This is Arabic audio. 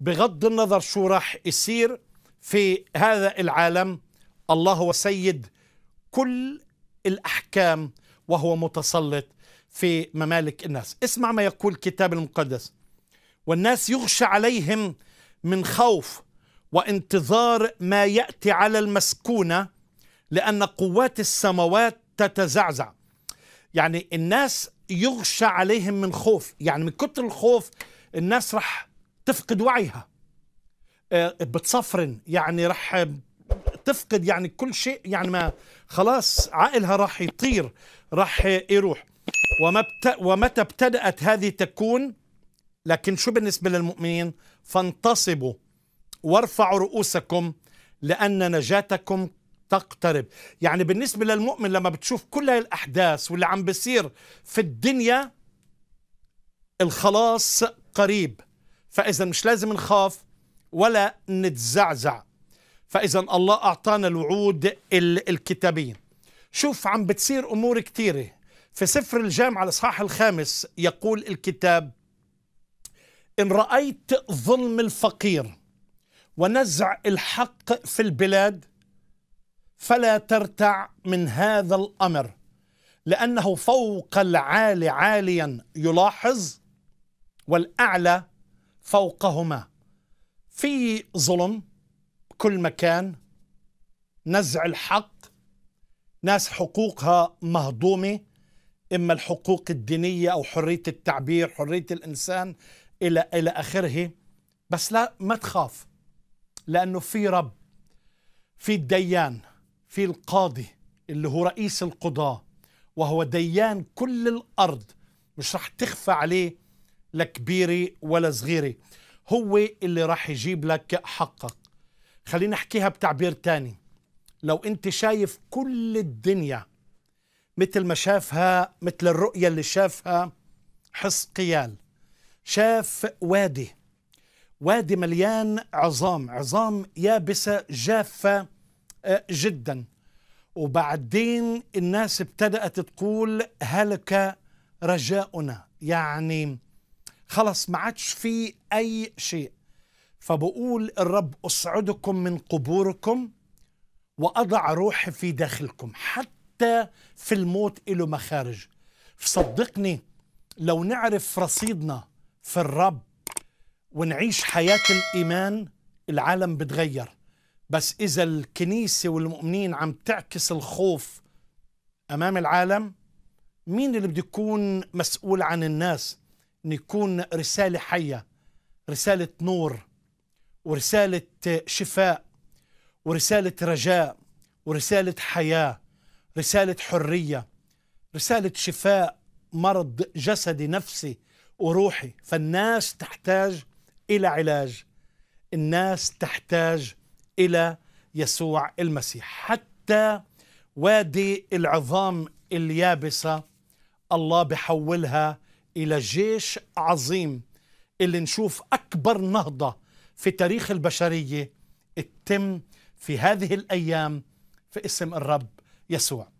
بغض النظر شو راح يصير في هذا العالم، الله هو سيد كل الأحكام وهو متسلط في ممالك الناس. اسمع ما يقول الكتاب المقدس: والناس يغشى عليهم من خوف وانتظار ما يأتي على المسكونة، لأن قوات السماوات تتزعزع. يعني الناس يغشى عليهم من خوف، يعني من كتر الخوف الناس رح تفقد وعيها، بتصفرن، يعني رح تفقد يعني كل شيء، يعني ما خلاص عقلها راح يطير، راح يروح. ومتى ابتدأت هذه تكون؟ لكن شو بالنسبة للمؤمنين؟ فانتصبوا وارفعوا رؤوسكم لأن نجاتكم تقترب. يعني بالنسبة للمؤمن لما بتشوف كل هاي الأحداث واللي عم بصير في الدنيا، الخلاص قريب، فإذا مش لازم نخاف ولا نتزعزع. فإذا الله أعطانا الوعود الكتابية. شوف عم بتصير أمور كتيرة في سفر الجامعة الإصحاح 5. يقول الكتاب: إن رأيت ظلم الفقير ونزع الحق في البلاد فلا ترتع من هذا الأمر، لأنه فوق العالي عاليا يلاحظ والأعلى فوقهما. في ظلم كل مكان، نزع الحق، ناس حقوقها مهضومة، إما الحقوق الدينية أو حرية التعبير، حرية الإنسان إلى آخره. بس لا، ما تخاف، لأنه في رب، في الديان، في القاضي اللي هو رئيس القضاة، وهو ديان كل الأرض، مش رح تخفى عليه لا كبيري ولا صغيري، هو اللي راح يجيب لك حقك. خلينا نحكيها بتعبير تاني: لو انت شايف كل الدنيا مثل ما شافها، مثل الرؤية اللي شافها حزقيال، شاف وادي، وادي مليان عظام، عظام يابسة جافة جدا، وبعدين الناس ابتدأت تقول هلك رجاؤنا، يعني خلص ما عادش في أي شيء. فبقول الرب: أصعدكم من قبوركم وأضع روحي في داخلكم، حتى في الموت إله مخارج. فصدقني لو نعرف رصيدنا في الرب ونعيش حياة الإيمان، العالم بتغير. بس إذا الكنيسة والمؤمنين عم تعكس الخوف أمام العالم، مين اللي بده يكون مسؤول عن الناس؟ نكون رسالة حية، رسالة نور، ورسالة شفاء، ورسالة رجاء، ورسالة حياة، رسالة حرية، رسالة شفاء مرض جسدي نفسي وروحي. فالناس تحتاج إلى علاج، الناس تحتاج إلى يسوع المسيح. حتى وادي العظام اليابسة الله بحولها إلى جيش عظيم، اللي نشوف أكبر نهضة في تاريخ البشرية تتم في هذه الأيام في اسم الرب يسوع.